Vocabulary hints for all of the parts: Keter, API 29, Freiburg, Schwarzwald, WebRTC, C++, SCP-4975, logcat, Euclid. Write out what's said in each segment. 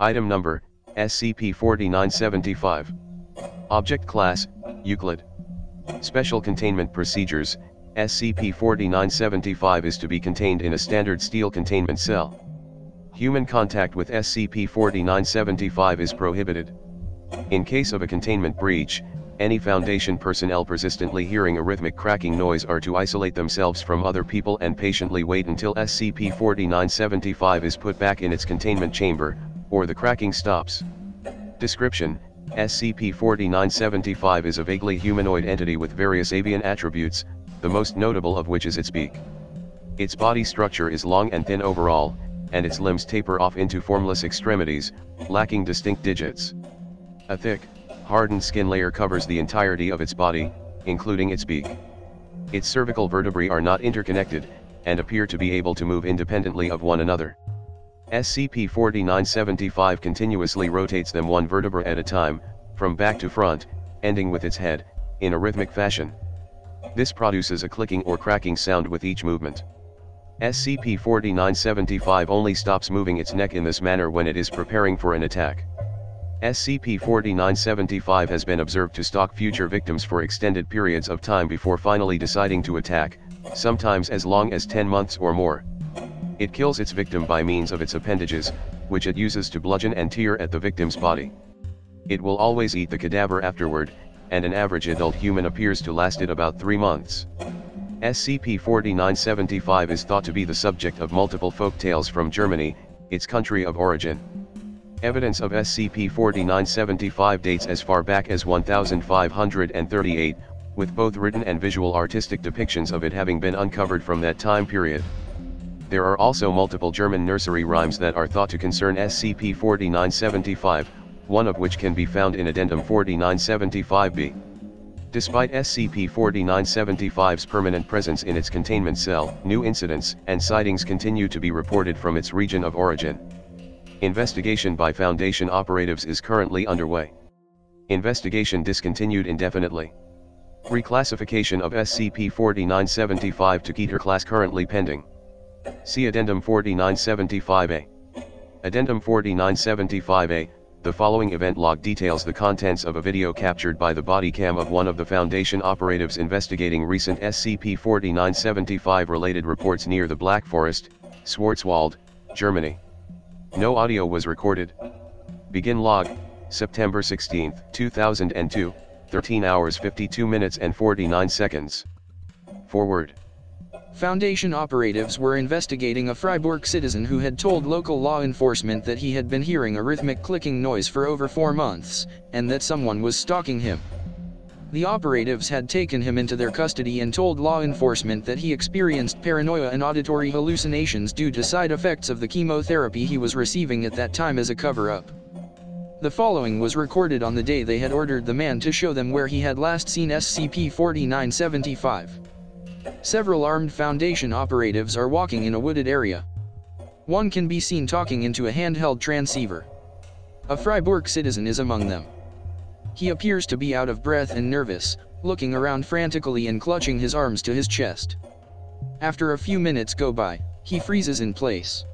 Item number, SCP-4975. Object class, Euclid. Special containment procedures, SCP-4975 is to be contained in a standard steel containment cell. Human contact with SCP-4975 is prohibited. In case of a containment breach, any Foundation personnel persistently hearing a rhythmic cracking noise are to isolate themselves from other people and patiently wait until SCP-4975 is put back in its containment chamber, or the cracking stops. Description: SCP-4975 is a vaguely humanoid entity with various avian attributes, the most notable of which is its beak. Its body structure is long and thin overall, and its limbs taper off into formless extremities, lacking distinct digits. A thick, hardened skin layer covers the entirety of its body, including its beak. Its cervical vertebrae are not interconnected, and appear to be able to move independently of one another. SCP-4975 continuously rotates them one vertebra at a time, from back to front, ending with its head, in a rhythmic fashion. This produces a clicking or cracking sound with each movement. SCP-4975 only stops moving its neck in this manner when it is preparing for an attack. SCP-4975 has been observed to stalk future victims for extended periods of time before finally deciding to attack, sometimes as long as 10 months or more. It kills its victim by means of its appendages, which it uses to bludgeon and tear at the victim's body. It will always eat the cadaver afterward, and an average adult human appears to last it about 3 months. SCP-4975 is thought to be the subject of multiple folktales from Germany, its country of origin. Evidence of SCP-4975 dates as far back as 1538, with both written and visual artistic depictions of it having been uncovered from that time period. There are also multiple German nursery rhymes that are thought to concern SCP-4975, one of which can be found in Addendum 4975b. Despite SCP-4975's permanent presence in its containment cell, new incidents and sightings continue to be reported from its region of origin. Investigation by Foundation operatives is currently underway. Investigation discontinued indefinitely. Reclassification of SCP-4975 to Keter class currently pending. See Addendum 4975A. Addendum 4975A. The following event log details the contents of a video captured by the body cam of one of the Foundation operatives investigating recent SCP-4975 related reports near the Black Forest, Schwarzwald, Germany. No audio was recorded. Begin log, September 16, 2002, 13 hours 52 minutes and 49 seconds. Forward. Foundation operatives were investigating a Freiburg citizen who had told local law enforcement that he had been hearing a rhythmic clicking noise for over 4 months, and that someone was stalking him. The operatives had taken him into their custody and told law enforcement that he experienced paranoia and auditory hallucinations due to side effects of the chemotherapy he was receiving at that time as a cover-up. The following was recorded on the day they had ordered the man to show them where he had last seen SCP-4975. Several armed Foundation operatives are walking in a wooded area. One can be seen talking into a handheld transceiver. A Freiburg citizen is among them. He appears to be out of breath and nervous, looking around frantically and clutching his arms to his chest. After a few minutes go by, he freezes in place.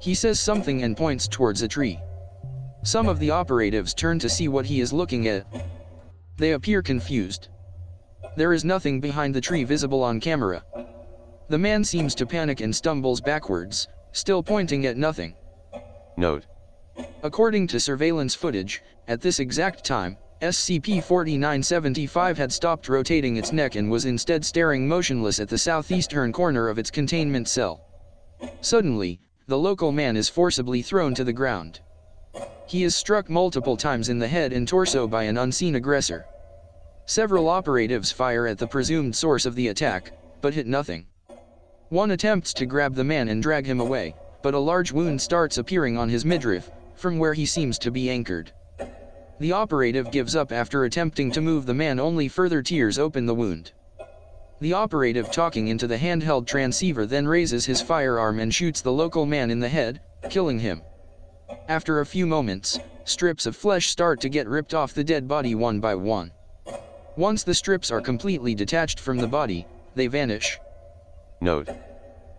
He says something and points towards a tree. Some of the operatives turn to see what he is looking at. They appear confused. There is nothing behind the tree visible on camera. The man seems to panic and stumbles backwards, still pointing at nothing. Note: according to surveillance footage, at this exact time, SCP-4975 had stopped rotating its neck and was instead staring motionless at the southeastern corner of its containment cell. Suddenly, the local man is forcibly thrown to the ground. He is struck multiple times in the head and torso by an unseen aggressor. Several operatives fire at the presumed source of the attack, but hit nothing. One attempts to grab the man and drag him away, but a large wound starts appearing on his midriff, from where he seems to be anchored. The operative gives up after attempting to move the man, only further tears open the wound. The operative talking into the handheld transceiver then raises his firearm and shoots the local man in the head, killing him. After a few moments, strips of flesh start to get ripped off the dead body one by one. Once the strips are completely detached from the body, they vanish. Note: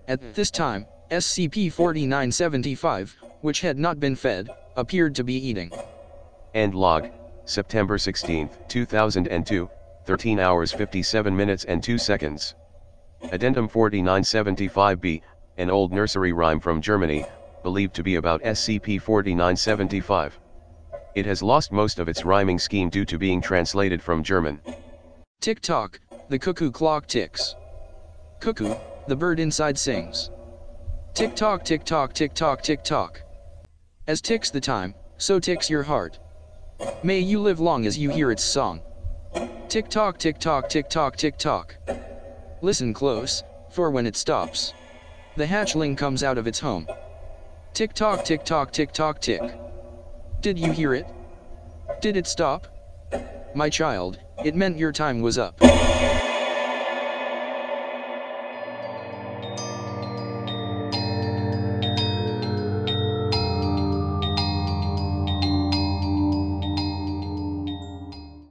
at this time, SCP-4975, which had not been fed, appeared to be eating. End log, September 16, 2002, 13 hours 57 minutes and 2 seconds. Addendum 4975b, an old nursery rhyme from Germany, believed to be about SCP-4975. It has lost most of its rhyming scheme due to being translated from German. Tick-tock, the cuckoo clock ticks. Cuckoo, the bird inside sings. Tick-tock, tick-tock, tick-tock, tick-tock. As ticks the time, so ticks your heart. May you live long as you hear its song. Tick-tock, tick-tock, tick-tock, tick-tock. Listen close, for when it stops, the hatchling comes out of its home. Tick-tock, tick-tock, tick-tock, tick. Did you hear it? Did it stop? My child, it meant your time was up.